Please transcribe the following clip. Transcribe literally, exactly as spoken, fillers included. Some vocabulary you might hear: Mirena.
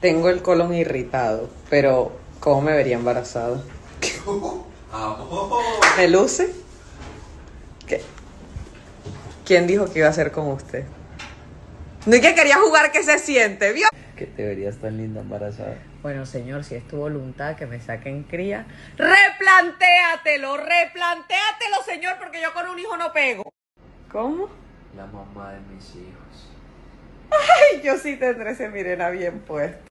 Tengo el colon irritado, pero ¿cómo me vería embarazada? ¿Me luce? ¿Qué? ¿Quién dijo que iba a hacer con usted? No es que quería jugar que se siente, ¿vio? Que te verías tan linda embarazada. Bueno, señor, si es tu voluntad que me saquen cría, replantéatelo, replantéatelo, señor, porque yo con un hijo no pego. ¿Cómo? La mamá de mis hijos. Ay, yo sí tendré ese Mirena bien puesto.